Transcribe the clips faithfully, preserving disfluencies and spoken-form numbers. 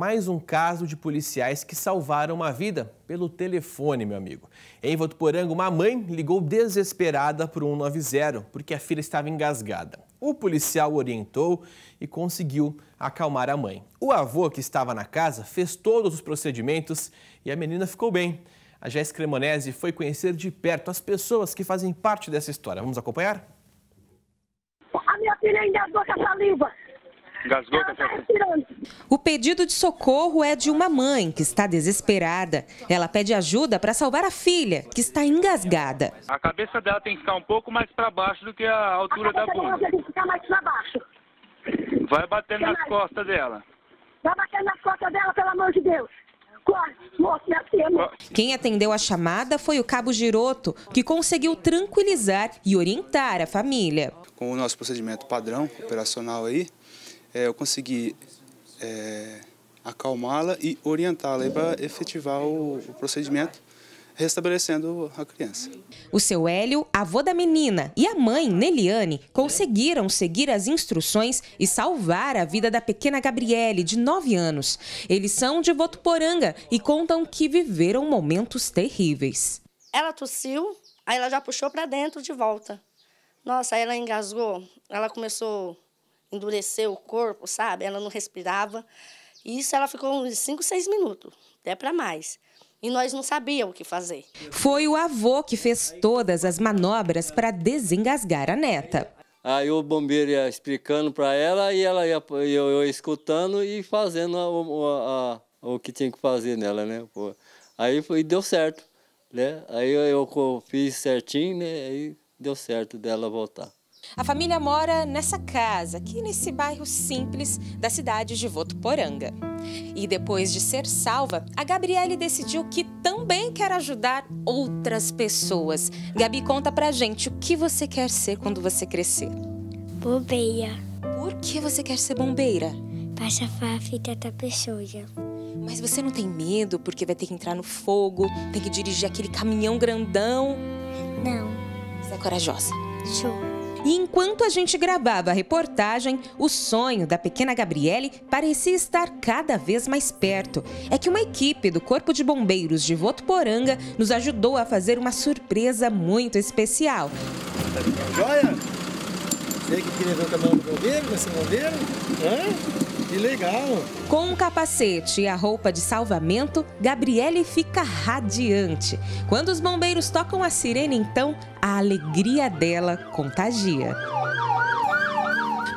Mais um caso de policiais que salvaram uma vida pelo telefone, meu amigo. Em Votuporanga, uma mãe ligou desesperada para o um nove zero porque a filha estava engasgada. O policial orientou e conseguiu acalmar a mãe. O avô, que estava na casa, fez todos os procedimentos e a menina ficou bem. A Jéssica Cremonese foi conhecer de perto as pessoas que fazem parte dessa história. Vamos acompanhar? A minha filha engasgou com a saliva. Engasgou com a saliva. O pedido de socorro é de uma mãe que está desesperada. Ela pede ajuda para salvar a filha, que está engasgada. A cabeça dela tem que ficar um pouco mais para baixo do que a altura a da bunda. Tem que ficar mais para baixo. Vai batendo nas costas dela. Vai batendo nas costas dela, pelo amor de Deus. Corre, moço, minha filha. Quem atendeu a chamada foi o Cabo Giroto, que conseguiu tranquilizar e orientar a família. Com o nosso procedimento padrão operacional aí, é, eu consegui... É, acalmá-la e orientá-la para efetivar o, o procedimento, restabelecendo a criança. O seu Hélio, avô da menina, e a mãe, Neliane, conseguiram seguir as instruções e salvar a vida da pequena Gabriele, de nove anos. Eles são de Votuporanga e contam que viveram momentos terríveis. Ela tossiu, aí ela já puxou para dentro de volta. Nossa, aí ela engasgou, ela começou... endureceu o corpo, sabe? Ela não respirava. E isso ela ficou uns cinco, seis minutos, até para mais. E nós não sabíamos o que fazer. Foi o avô que fez todas as manobras para desengasgar a neta. Aí o bombeiro ia explicando para ela e ela ia, eu, eu escutando e fazendo a, a, a, o que tinha que fazer nela, né? Aí foi, deu certo, né? Aí eu, eu fiz certinho, né? Aí deu certo dela voltar. A família mora nessa casa, aqui nesse bairro simples da cidade de Votuporanga. E depois de ser salva, a Gabriele decidiu que também quer ajudar outras pessoas. Gabi, conta pra gente o que você quer ser quando você crescer. Bombeira. Por que você quer ser bombeira? Para salvar a vida da pessoa. Mas você não tem medo porque vai ter que entrar no fogo, tem que dirigir aquele caminhão grandão? Não. Você é corajosa? Sou. E enquanto a gente gravava a reportagem, o sonho da pequena Gabriele parecia estar cada vez mais perto. É que uma equipe do Corpo de Bombeiros de Votuporanga nos ajudou a fazer uma surpresa muito especial. Joia! Você que queria ver o caminhão do bombeiro, você é bombeiro? Hã? Que legal! Com um capacete e a roupa de salvamento, Gabriele fica radiante. Quando os bombeiros tocam a sirene, então, a alegria dela contagia.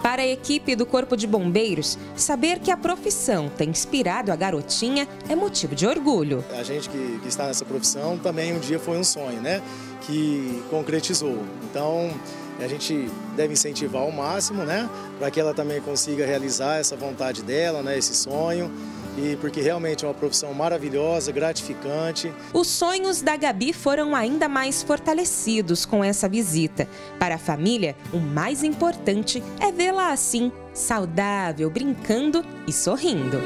Para a equipe do Corpo de Bombeiros, saber que a profissão tem inspirado a garotinha é motivo de orgulho. A gente que está nessa profissão também um dia foi um sonho, né? Que concretizou. Então, a gente deve incentivar ao máximo, né? Para que ela também consiga realizar essa vontade dela, né? Esse sonho. E porque realmente é uma profissão maravilhosa, gratificante. Os sonhos da Gabi foram ainda mais fortalecidos com essa visita. Para a família, o mais importante é vê-la assim, saudável, brincando e sorrindo.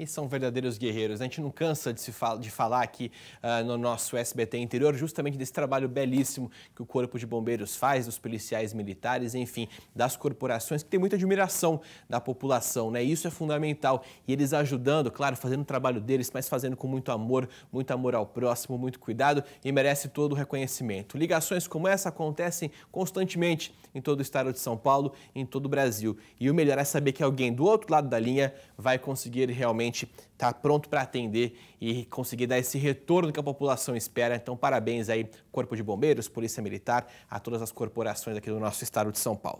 E são verdadeiros guerreiros, né? A gente não cansa de, se fala, de falar aqui uh, no nosso S B T Interior, justamente desse trabalho belíssimo que o Corpo de Bombeiros faz, dos policiais militares, enfim, das corporações, que tem muita admiração da população, né? Isso é fundamental. E eles ajudando, claro, fazendo o trabalho deles, mas fazendo com muito amor, muito amor ao próximo, muito cuidado, e merece todo o reconhecimento. Ligações como essa acontecem constantemente em todo o estado de São Paulo, em todo o Brasil. E o melhor é saber que alguém do outro lado da linha vai conseguir realmente está pronto para atender e conseguir dar esse retorno que a população espera. Então, parabéns aí, Corpo de Bombeiros, Polícia Militar, a todas as corporações aqui do nosso estado de São Paulo.